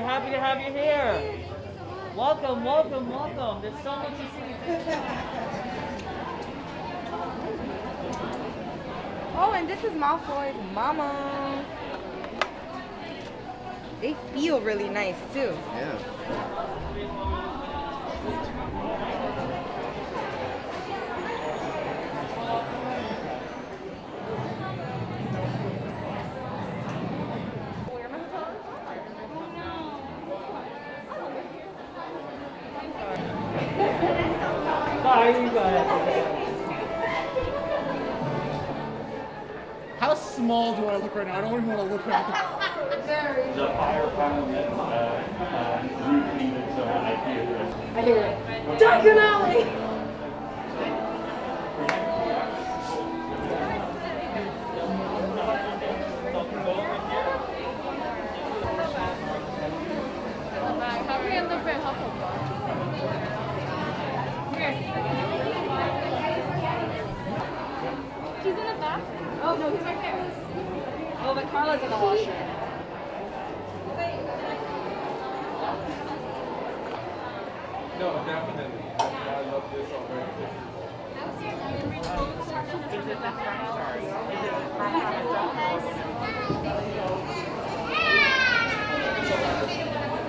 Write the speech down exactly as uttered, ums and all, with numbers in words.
We're happy to have you here. Welcome, welcome, welcome. There's so much to see. Oh, and this is Malfoy's mama. They feel really nice too. Yeah. How small do I look right now? I don't even want to look right now. Very. The fire problem is routine, so I hear it. I hear it. Duncan Alley! How can I look at Hufflepuff? She's in the back? Oh, no, he's right there. Oh, but Carla's in the washer. No, definitely. I love this already. Is it the front? Is it the front? Is it the front?